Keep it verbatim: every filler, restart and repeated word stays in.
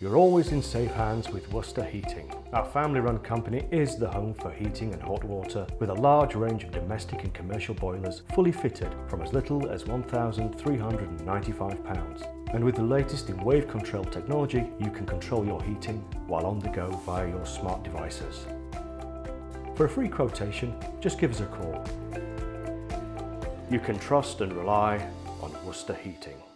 You're always in safe hands with Worcester Heating. Our family-run company is the home for heating and hot water, with a large range of domestic and commercial boilers fully fitted from as little as one thousand three hundred and ninety-five pounds. And with the latest in wave control technology, you can control your heating while on the go via your smart devices. For a free quotation, just give us a call. You can trust and rely on Worcester Heating.